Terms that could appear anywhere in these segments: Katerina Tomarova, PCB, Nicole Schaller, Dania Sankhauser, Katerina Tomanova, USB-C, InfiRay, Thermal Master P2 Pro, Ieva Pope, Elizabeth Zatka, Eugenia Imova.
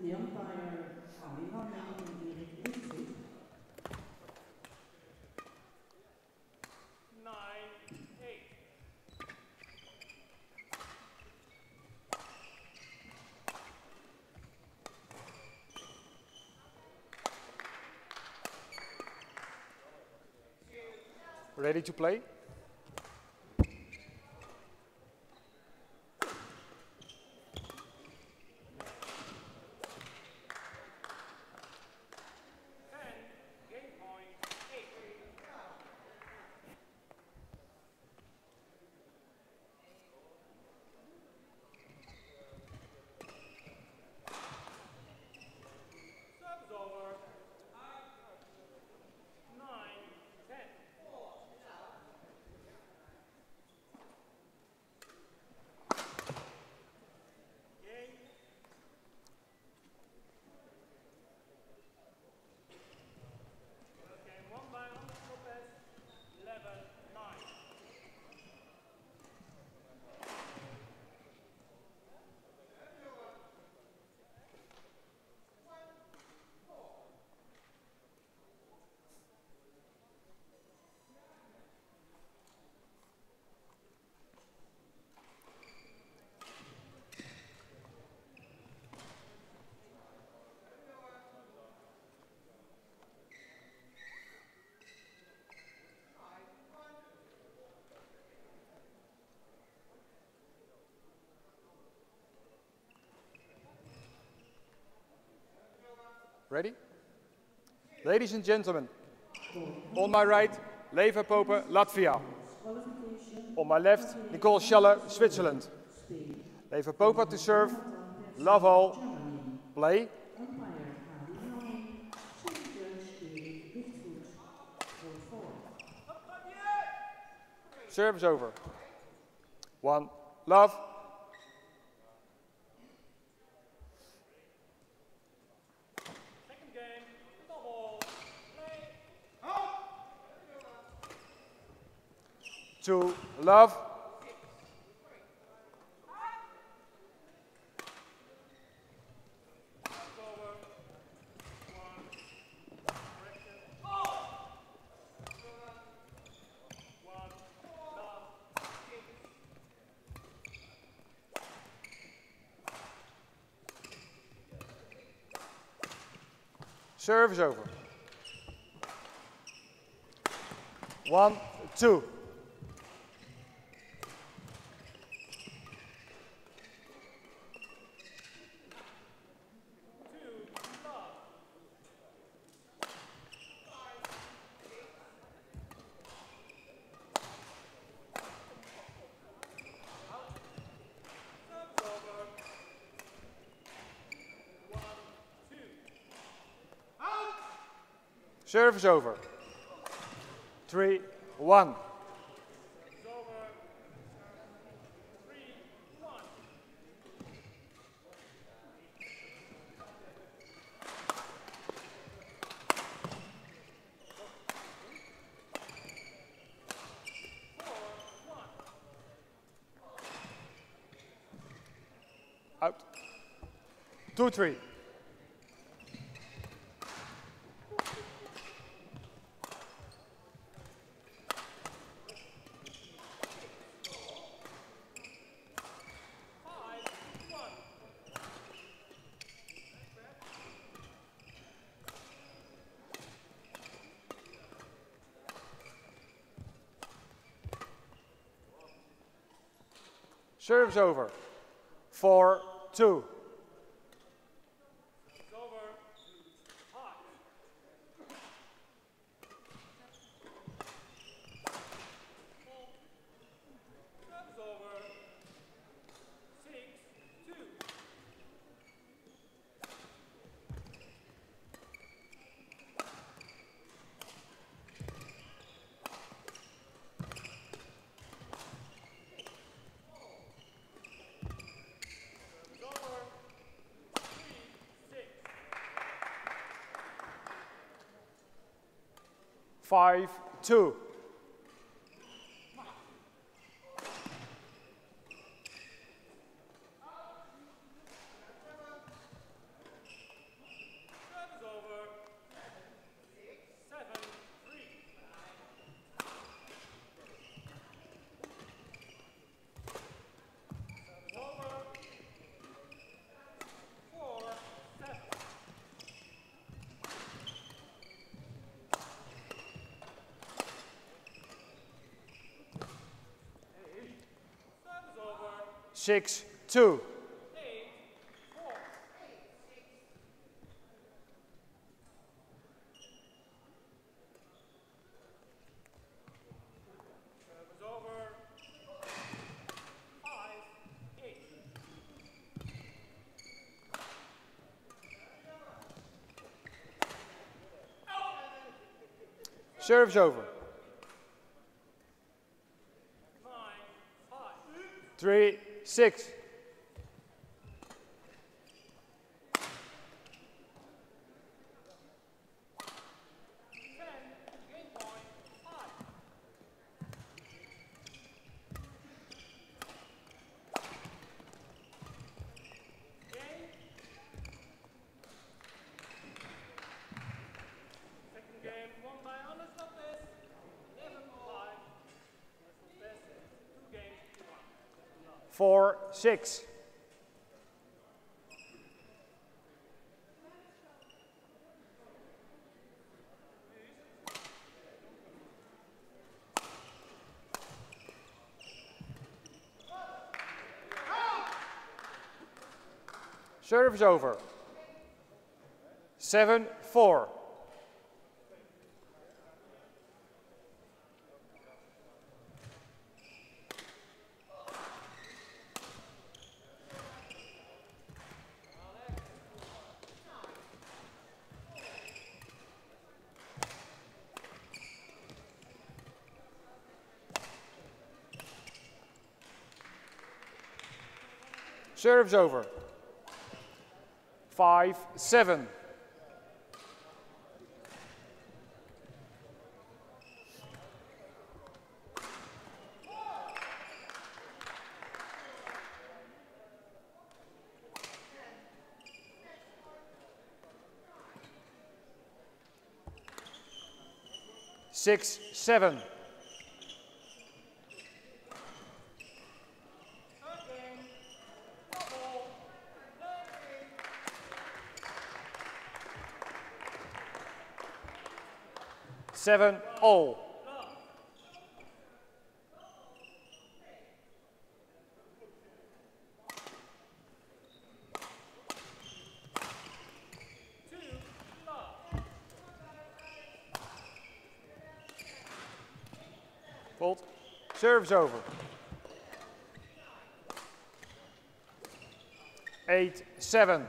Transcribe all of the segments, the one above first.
and the umpire Ieva Pope ready to play? Ready? Ladies and gentlemen, on my right, Ieva Pope, Latvia. On my left, Nicole Schaller, Switzerland. Ieva Pope to serve, love all, play. Service over. One, love. To love. Service over. One, two. Service over. 3-1. Out. 2-3. Service over. 4-2. Five, two. 6, 2. Serve's over. 3, 6. Four, six. Serve's over. 7, 4. Serve's over. 5, 7. Six, 7. Seven, all. Bolt. Serve's over. 8, 7.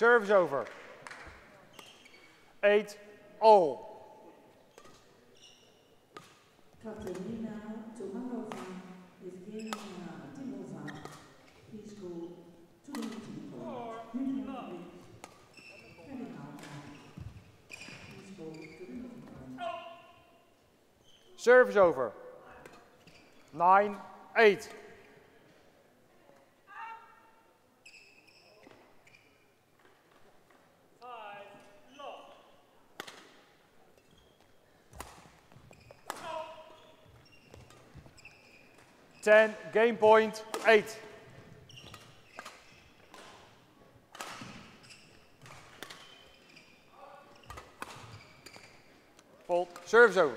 Serve's over. 8, all. Katerina Tomanova is giving Timova. Please go to the meeting hall. Please go to the meeting hall. Serve's over. 9, 8. And game point 8. Bolt. Serve's over.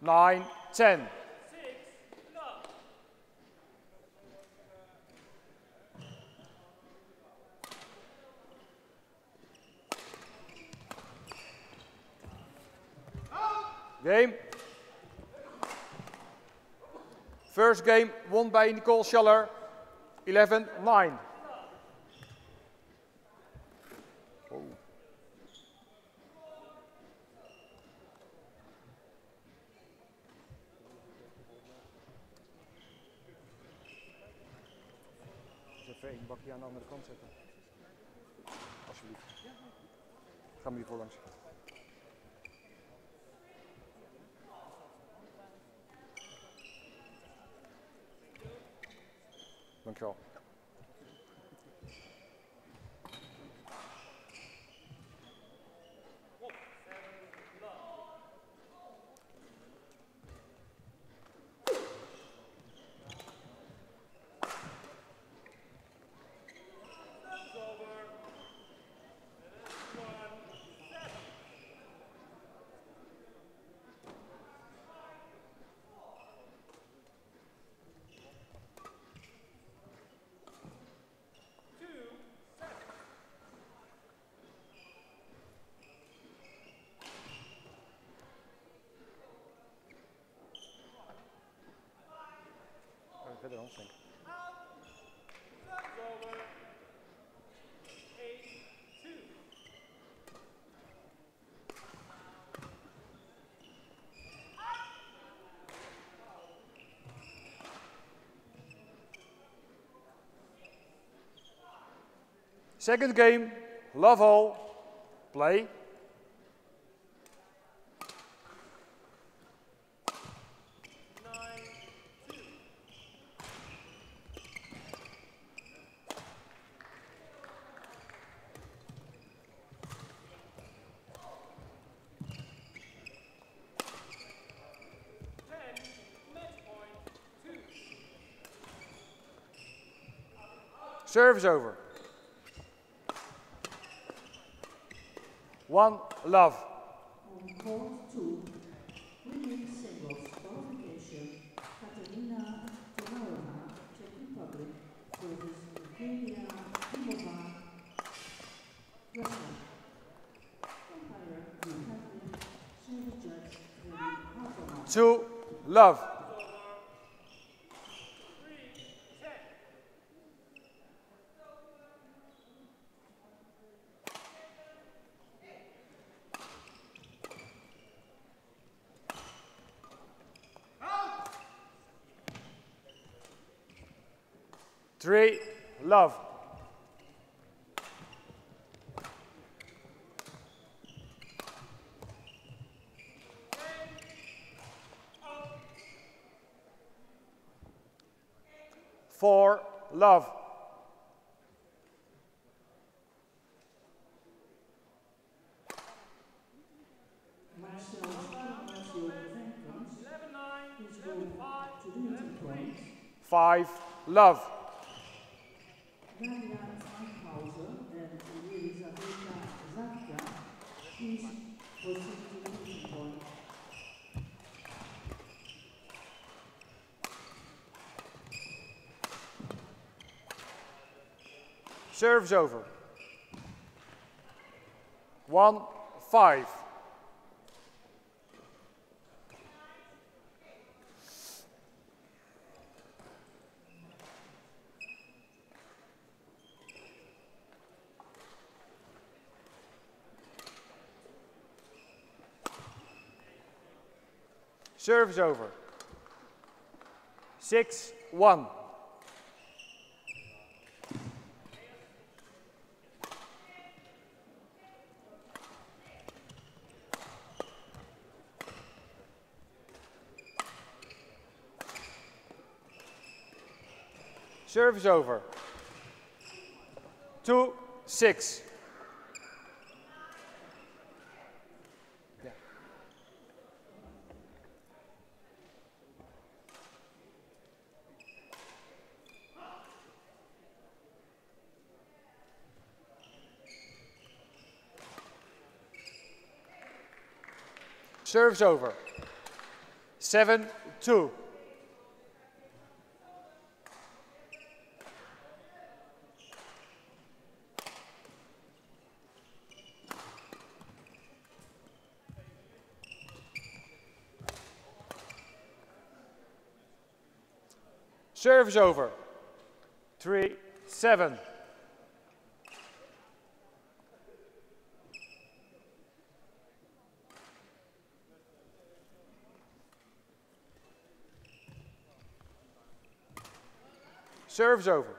9, 10. Game. First game won by Nicole Schaller, 11-9. Oh. Even een bakje aan de andere kant zetten. Alsjeblieft. Gaan we hier voor langs. Dankjewel. something. Second game, love all, play. Service over. One love. On court two, winning singles qualification, Katerina Tomarova, Czech Republic, versus Eugenia Imova, Russia. Umpire, Republic, service judge, Hartmann. Two love. Three, love. Four, love. Five, love. Dania Sankhauser and Elizabeth Zatka, please proceed to the meeting point. Serves over. 1-5. Service over. 6-1. Service over. 2-6. Serves over. 7-2. Serves over. 3-7. Service over.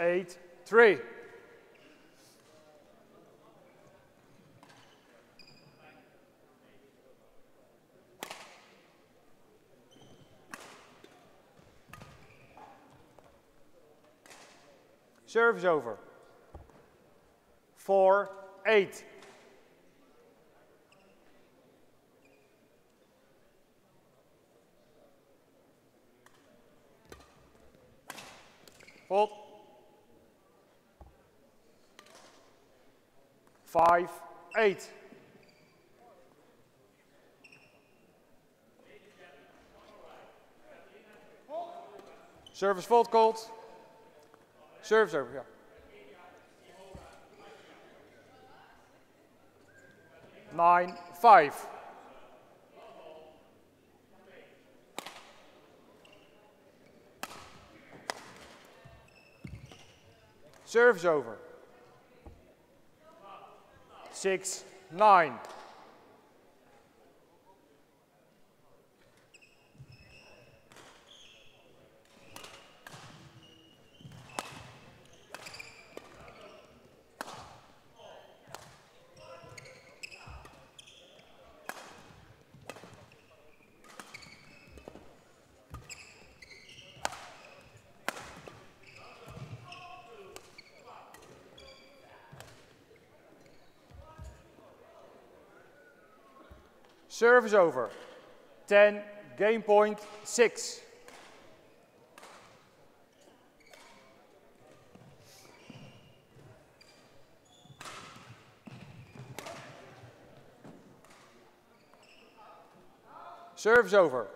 8-3. Service over. 4-8. Hold. 5-8. Service fault called. Service over, yeah. Ja. 9-5. Service over. 6-9. Service over. 10, game point 6. Service over.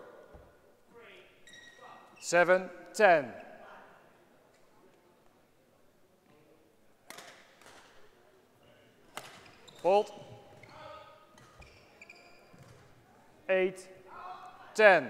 7-10. Hold. 8-10.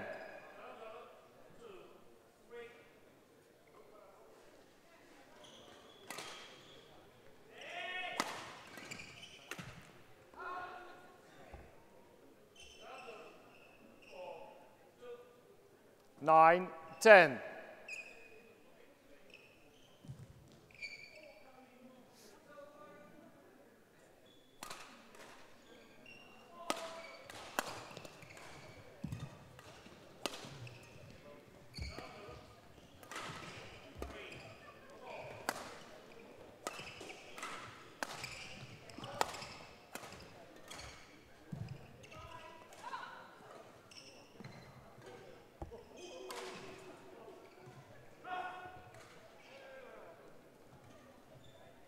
Nine, 10.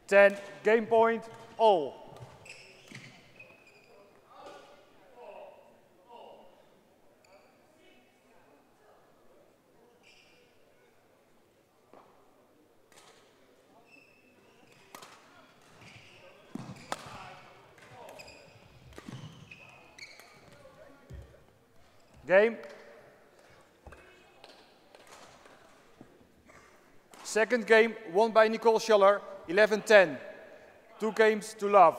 Ten, game point, all. Game. Second game won by Nicole Schaller. 11-10, 2 games to love.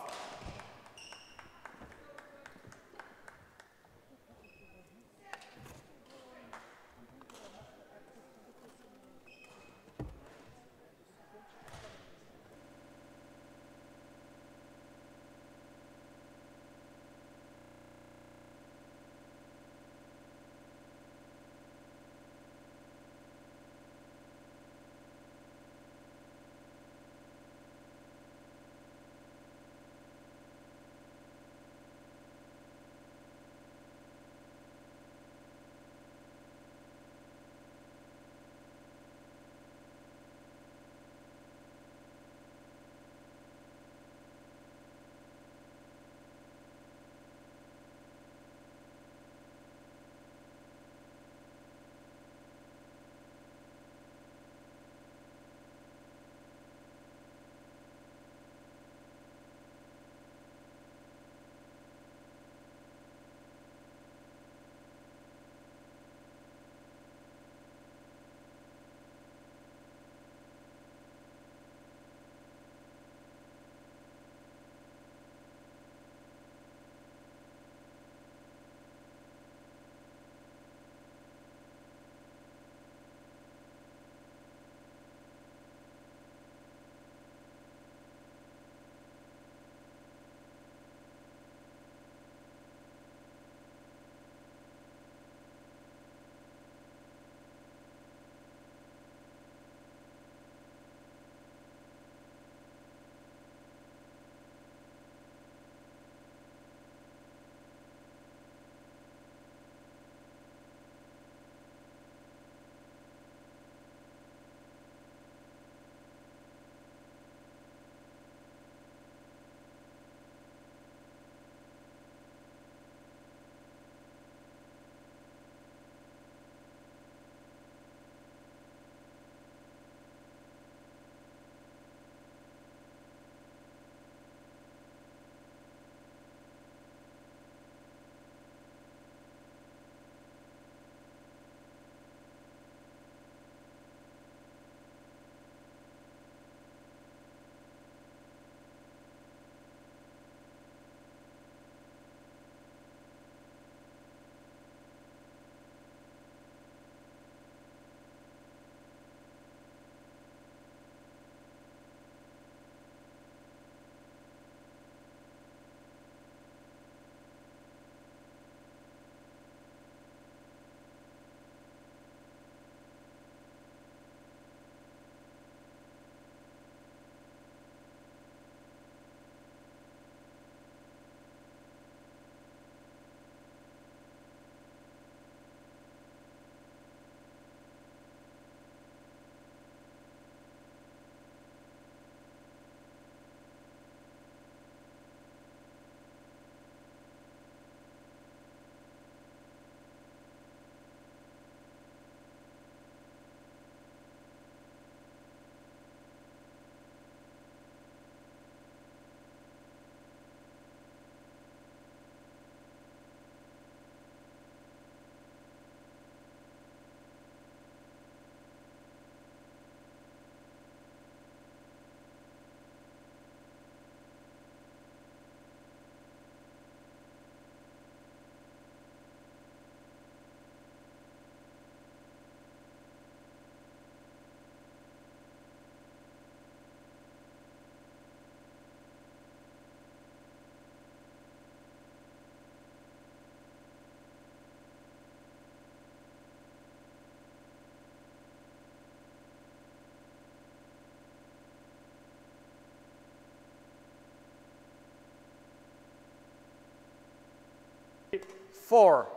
4.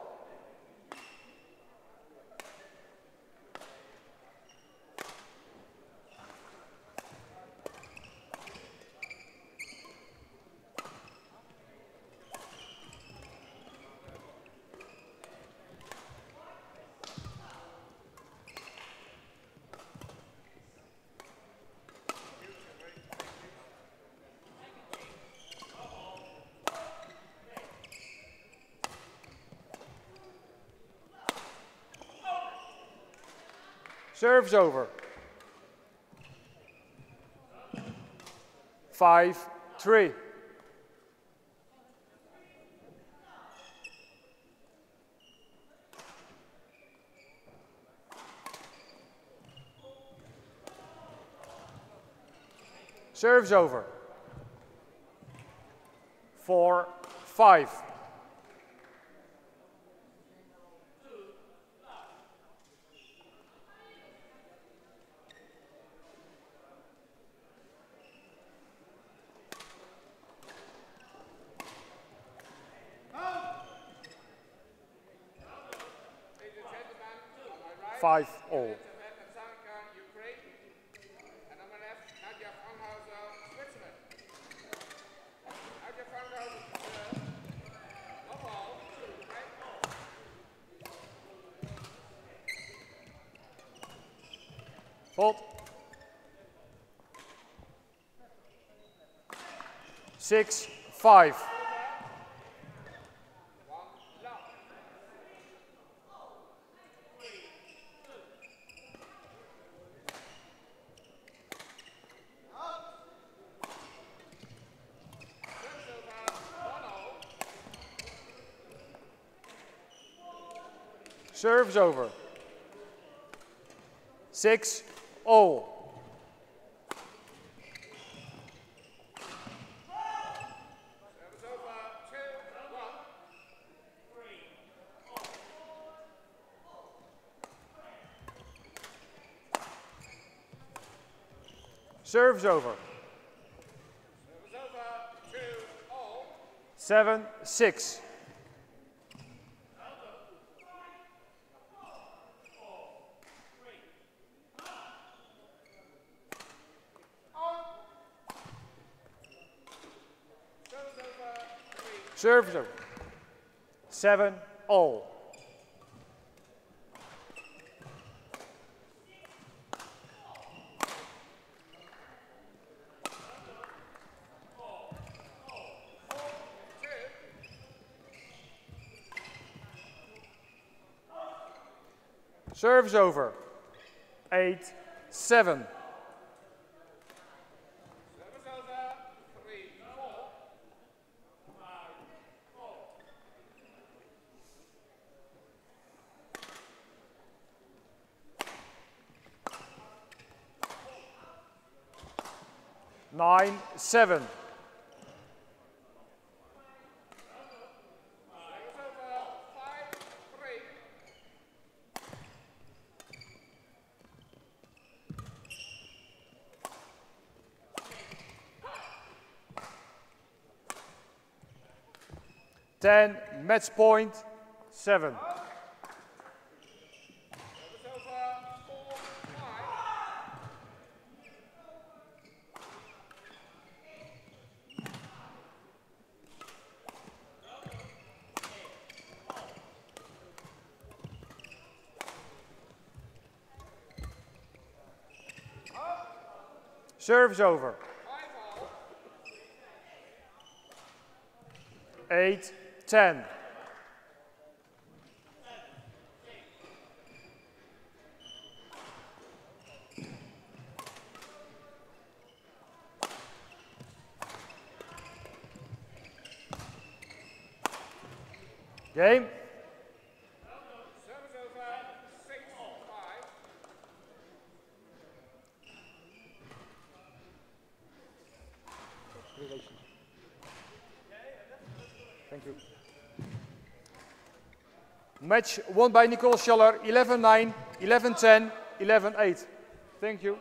Serve's over. 5-3. Serve's over. 4-5. All. Fold. 6-5. Serve's over. 6-0. Serve's over. 7-6. Serve's over. 7-0. Serve's over. 8-7. Seven. Ten, match point, 7. Serve's over. 8-10. Game. Match won by Nicole Schaller, 11-9, 11-10, 11-8. Thank you.